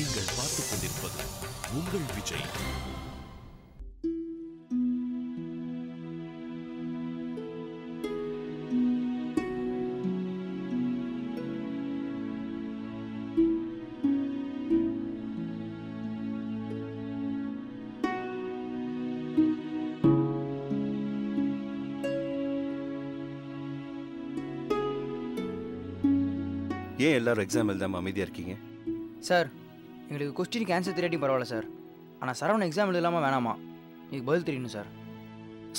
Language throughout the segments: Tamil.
நீங்கள் பார்த்துக் கொண்டிருப்பது உங்கள் விஜய். ஏன் எல்லாரும் எக்ஸாம் எழுதாம அமைதியாக இருக்கீங்க? சார், எங்களுக்கு கொஸ்டினுக்கு ஆன்சர் தெரியாட்டியும் பரவாயில்ல சார், ஆனால் சரவணன் எக்ஸாம் எழுதலாமா வேணாமா, எனக்கு பதில் தெரியணும் சார்.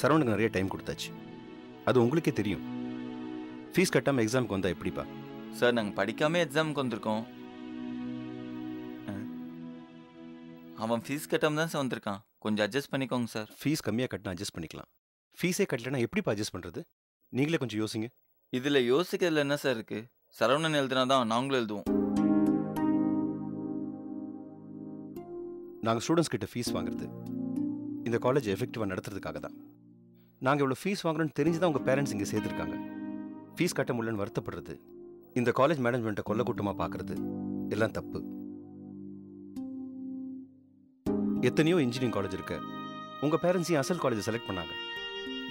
சரவணுக்கு நிறைய டைம் கொடுத்தாச்சு, அது உங்களுக்கே தெரியும். ஃபீஸ் கட்டாமல் எக்ஸாமுக்கு வந்தால் எப்படிப்பா? சார், நாங்கள் படிக்காமல் எக்ஸாமுக்கு வந்திருக்கோம். அவன் ஃபீஸ் கட்டாமல் தான் சார் வந்திருக்கான், கொஞ்சம் அட்ஜஸ்ட் பண்ணிக்கோங்க சார். ஃபீஸ் கம்மியாக கட்டினா அட்ஜஸ்ட் பண்ணிக்கலாம், ஃபீஸே கட்டலைன்னா எப்படிப்பா அட்ஜஸ்ட் பண்ணுறது? நீங்களே கொஞ்சம் யோசிங்க. இதில் யோசிக்கிறதுல என்ன சார் இருக்குது? சரவணன் எழுதுனா தான் நாங்களும் எழுதுவோம். நாங்கள் ஸ்டூடெண்ட்ஸ் கிட்ட ஃபீஸ் வாங்குறது இந்த காலேஜ் எஃபெக்டிவாக நடத்துறதுக்காக தான். நாங்கள் இவ்வளோ ஃபீஸ் வாங்குறோன்னு தெரிஞ்சு தான் உங்கள் பேரண்ட்ஸ் இங்கே சேர்த்துருக்காங்க. ஃபீஸ் கட்ட முடியலன்னு வருத்தப்படுறது, இந்த காலேஜ் மேனேஜ்மெண்ட்டை கொல்ல கூட்டமாக பார்க்குறது எல்லாம் தப்பு. எத்தனையோ இன்ஜினியரிங் காலேஜ் இருக்கு, உங்கள் பேரண்ட்ஸையும் அசல் காலேஜை செலக்ட் பண்ணாங்க.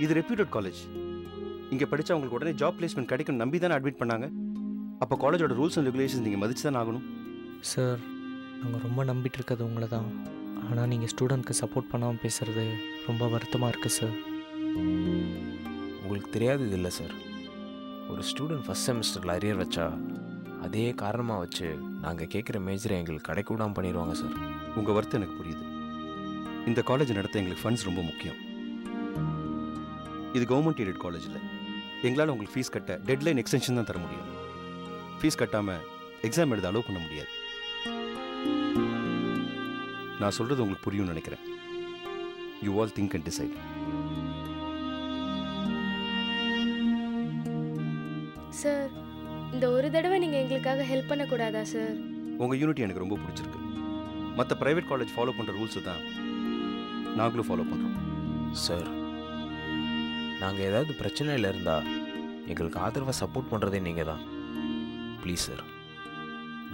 இது ரெப்யூட்டட் காலேஜ், இங்கே படித்தா உங்களுக்கு உடனே ஜாப் பிளேஸ்மெண்ட் கிடைக்கும் நம்பி தானே அட்மிட் பண்ணாங்க. அப்போ காலேஜோட ரூல்ஸ் அண்ட் ரெகுலேஷன்ஸ் நீங்கள் மதிச்சு தான் ஆகணும். சார், நாங்கள் ரொம்ப நம்பிட்டு இருக்கிறது உங்களை தான், ஆனால் நீங்கள் ஸ்டூடெண்ட்க்கு சப்போர்ட் பண்ணாமல் பேசுகிறது ரொம்ப வருத்தமாக இருக்குது சார். உங்களுக்கு தெரியாதது இல்லை சார், ஒரு ஸ்டூடெண்ட் ஃபஸ்ட் செமஸ்டரில் அரியர் வச்சா அதே காரணமாக வச்சு நாங்கள் கேட்குற மேஜரை எங்களுக்கு கிடைக்க விடாமல் பண்ணிடுவாங்க சார். உங்கள் வருத்தம் எனக்கு புரியுது. இந்த காலேஜ் நடத்த எங்களுக்கு ஃபண்ட்ஸ் ரொம்ப முக்கியம். இது கவர்மெண்ட் எய்டட் காலேஜில் எங்களால் உங்களுக்கு ஃபீஸ் கட்ட டெட்லைன் எக்ஸ்டென்ஷன் தான் தர முடியும். ஃபீஸ் கட்டாமல் எக்ஸாம் எழுத அலோவ் பண்ண முடியாது. நான் சொல்கிறது உங்களுக்கு புரியும்னு நினைக்கிறேன். You all think and decide. Sir, இந்த ஒரு தடவை நீங்கள் எங்களுக்காக ஹெல்ப் பண்ணக்கூடாதா சார்? உங்கள் யூனிட்டி எனக்கு ரொம்ப பிடிச்சிருக்கு. மற்ற ப்ரைவேட் காலேஜ் ஃபாலோ பண்ணுற ரூல்ஸு தான் நாங்களும் ஃபாலோ பண்ணுறோம். சார், நாங்கள் ஏதாவது பிரச்சனையில் இருந்தால் எங்களுக்கு ஆதரவாக சப்போர்ட் பண்ணுறதே நீங்கள் தான். ப்ளீஸ் சார்,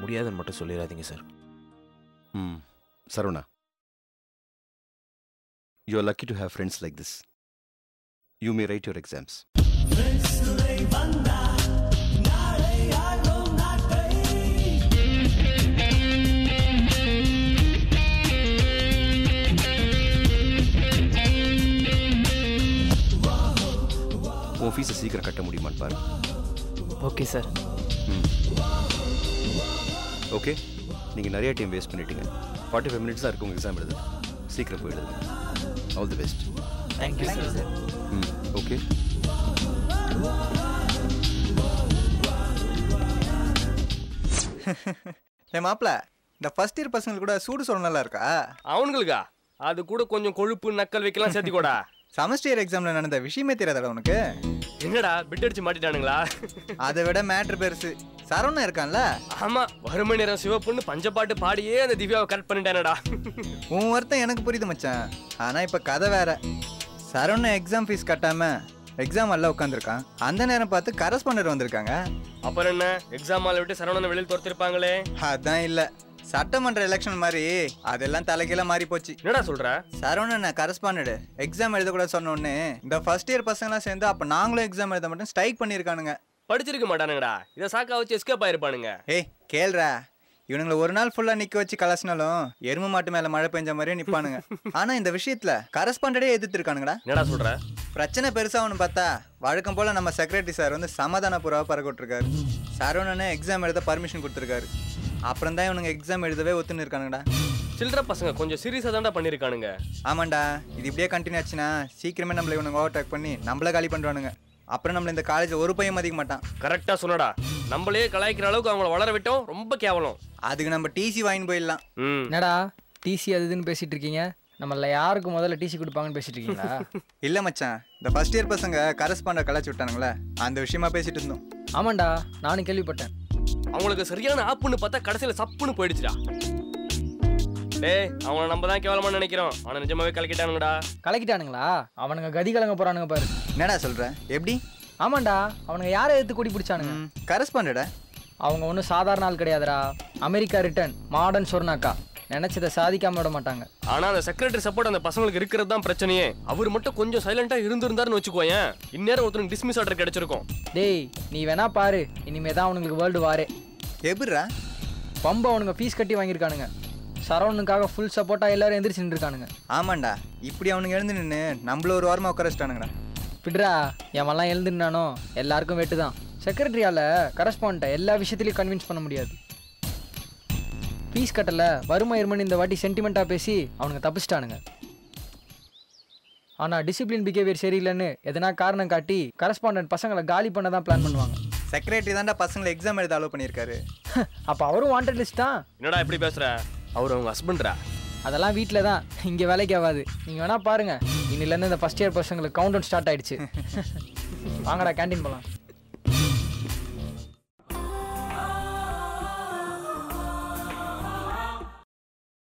முடியாதுன்னு மட்டும் சொல்லிடாதீங்க சார். ம், Saravana, you are lucky to have friends like this. You may write your exams. உன் ஃபீஸை சீக்கிரம் கட்ட முடியுமான்னு பாரு. Okay sir. ஓகே, நீங்கள் நிறைய டைம் வேஸ்ட் பண்ணிட்டீங்க. 45 minutes தான் இருக்கு உங்கள் எக்ஸாம் எழுது. சீக்கிரம் போயிடுது. All the best. Thank you sir. ம், ஓகே. ஏ மாப்பிள்ள, இந்த ஃபர்ஸ்ட் இயர் பசங்களுக்கு கூட சூடு சொல்ல நல்லா இருக்கா? அவனுங்களுக்கா? அது கூட கொஞ்சம் கொழுப்பு நக்கல் வைக்கலாம் சேர்த்துக்கூடா. செமஸ்டர் இயர் எக்ஸாமில் நடந்த விஷயமே தெரியாதடா உனக்கு. என்னடா பிட் அடிச்சு மாட்டிட்டானுங்களா? அதை விட மேட்ரு பெருசு, சரவணன் இருக்கான்ல. ஆமா, வறுமை நேரம் சிவப்புன்னு பஞ்சப்பாட்டு பாடியே அந்த திவ்யாவை கரெக்ட் பண்ணிட்டானடா. உன் வருத்தம் எனக்கு புரியுது மச்சான், ஆனா இப்ப கதை வேற. சரவணன் எக்ஸாம் ஃபீஸ் கட்டாம எக்ஸாம் எல்லாம் உட்காந்துருக்கான். அந்த நேரம் பார்த்து கரஸ்பாண்டன்ட் வந்திருக்காங்க. அப்புறம் என்ன, எக்ஸாம் ஆளை விட்டு சரவணனை வெளியில் துரத்திருப்பாங்களே? அதான் இல்ல, சட்டமன்ற எலெக்ஷன் மாதிரி அதெல்லாம் தலைகீழ மாறி போச்சு. என்னடா சொல்ற? சரவணன் கரஸ்பாண்டன்ட் எக்ஸாம் எழுத கூட சொன்னோன்னு இந்த ஃபர்ஸ்ட் இயர் பசங்களாம் சேர்ந்து அப்ப நாங்களும் எக்ஸாம் எழுத மட்டும் ஸ்ட்ரைக் பண்ணிருக்கானுங்க. படிச்சிருக்க மாட்டானுங்கடா, இதை சாக்கா வச்சு எஸ்கேப் ஆயிருப்பானுங்க. ஏய் கேள்றா, இவனுங்களை ஒரு நாள் ஃபுல்லா நிக்க வச்சு கலசினாலும் எருமை மாட்டு மேல மழை பெஞ்ச மாதிரியே நிப்பானுங்க. ஆனா இந்த விஷயத்துல கரஸ்பாண்டன்டே எதிர்த்து இருக்கானுங்கடா. என்னடா சொல்ற? பிரச்சனை பெருசா ஒண்ணு பார்த்தா வழக்கம் போல நம்ம செக்ரட்டரி சார் வந்து சமாதான புறாவை பறக்கிட்டு இருக்காரு. சரவணனே எக்ஸாம் எழுத பர்மிஷன் கொடுத்துருக்காரு. அப்புறம் தான் இவனுங்க எக்ஸாம் எழுதவே ஒத்துன்னு இருக்கானுங்கடா. சில்ட்ர பசங்க கொஞ்சம் சீரியஸாக தான்டா பண்ணியிருக்கானுங்க. ஆமாண்டா, இது இப்படியே கண்டினியூ ஆச்சுன்னா சீக்கிரமே நம்மளை இவனுங்க ஓவர்டேக் பண்ணி நம்மள காலி பண்ணுவானுங்க. அப்புறம் நம்மள இந்த காலேஜில் ஒரு பையன் மதிக்க மாட்டான். கரெக்டாக சொன்னடா, நம்மளே கலாய்க்கிற அளவுக்கு அவங்கள வளர விட்டோம், ரொம்ப கேவலம். அதுக்கு நம்ம டிசி வாங்கிட்டு போயிடலாம். என்னடா டிசி அதுன்னு பேசிட்டு இருக்கீங்க? நம்மள யாருக்கு முதல்ல டிசி கொடுப்பாங்கன்னு பேசிட்டு இருக்கீங்களா? இல்லை மச்சான், இந்த ஃபர்ஸ்ட் இயர் பசங்க கரஸ்பாண்டன்ட் கலாச்சி விட்டானுங்களே, அந்த விஷயமா பேசிட்டு இருந்தோம். ஆமாண்டா, நானும் கேள்விப்பட்டேன். அவங்களுக்கு சரியான ஆப்புன்னு பார்த்தா கடைசியில் சப்புன்னு போயிடுச்சுடா. டேய், அவங்கள நம்ம தான் கேவலமா நினைக்கிறோம், ஆனா நிஜமாவே கலக்கிட்டானுங்கடா. கலக்கிட்டானுங்களா? அவனுங்க கதி கலங்க போறானுங்க பாரு. என்னடா சொல்ற, எப்படி? ஆமாண்டா, அவனுங்க யாரை எடுத்து கூடி பிடிச்சானுங்க? கரஸ்பாண்டடா. அவங்க ஒன்றும் சாதாரண ஆள் கிடையாதுரா. அமெரிக்கா ரிட்டர்ன் மாடர்ன் சொன்னாக்கா நினைச்சதை சாதிக்காம விட மாட்டாங்க. ஆனால் அந்த செக்ரட்டரி சப்போர்ட் அந்த பசங்களுக்கு இருக்கிறது தான் பிரச்சனையே. அவர் மட்டும் கொஞ்சம் சைலண்டாக இருந்திருந்தாருன்னு வச்சுக்கோயேன், இந்நேரம் ஒருத்தருக்கு டிஸ்மிஸ் ஆர்டர் கிடைச்சிருக்கும். டேய் நீ வேணா பாரு, இனிமேல் தான் அவனுங்களுக்கு வேர்ல்டு வாரே. எப்படிரா பம்பை அவனுங்க ஃபீஸ் கட்டி வாங்கியிருக்கானுங்க. சரவணனுக்காக ஃபுல் சப்போர்ட்டாக எல்லாரும் எந்திரிச்சு நின்றுருக்கானுங்க. ஆமாண்டா, இப்படி அவனுங்க எழுந்து நின்று நம்மள ஒரு வாரமாக உட்கார வச்சுட்டானுங்கடா. விட்ரா எவெல்லாம் எழுந்துனானோ எல்லாருக்கும் வெட்டு தான். செக்ரட்டரியால் கரஸ்பாண்ட்டை எல்லா விஷயத்துலையும் கன்வின்ஸ் பண்ண முடியாது. பீஸ் கட்டலை வறுமை இருமன் இந்த வாட்டி சென்டிமெண்ட்டாக பேசி அவனுங்க தப்பிச்சிட்டானுங்க. ஆனால் டிசிப்ளின் பிஹேவியர் சரியில்லைன்னு எதனா காரணம் காட்டி கரஸ்பாண்டன்ட் பசங்களை காலி பண்ண தான் பிளான் பண்ணுவாங்க. செக்ரட்டரி தான்டா பசங்களை எக்ஸாம் எழுத அலோ பண்ணியிருக்காரு. அப்போ அவரும் வாண்டட் லிஸ்ட் தான். என்னடா இப்படி பேசுகிற, அவர் அவங்க ஹஸ்பண்ட்ரா. அதெல்லாம் வீட்டில் தான், இங்கே வேலைக்கு ஆகாது. நீங்கள் வேணா பாருங்கள், இன்னிலேருந்து இந்த ஃபஸ்ட் இயர் பசங்களுக்கு கவுண்ட் டவுன் ஸ்டார்ட் ஆகிடுச்சு. வாங்கடா கேண்டீன் போகலாம்.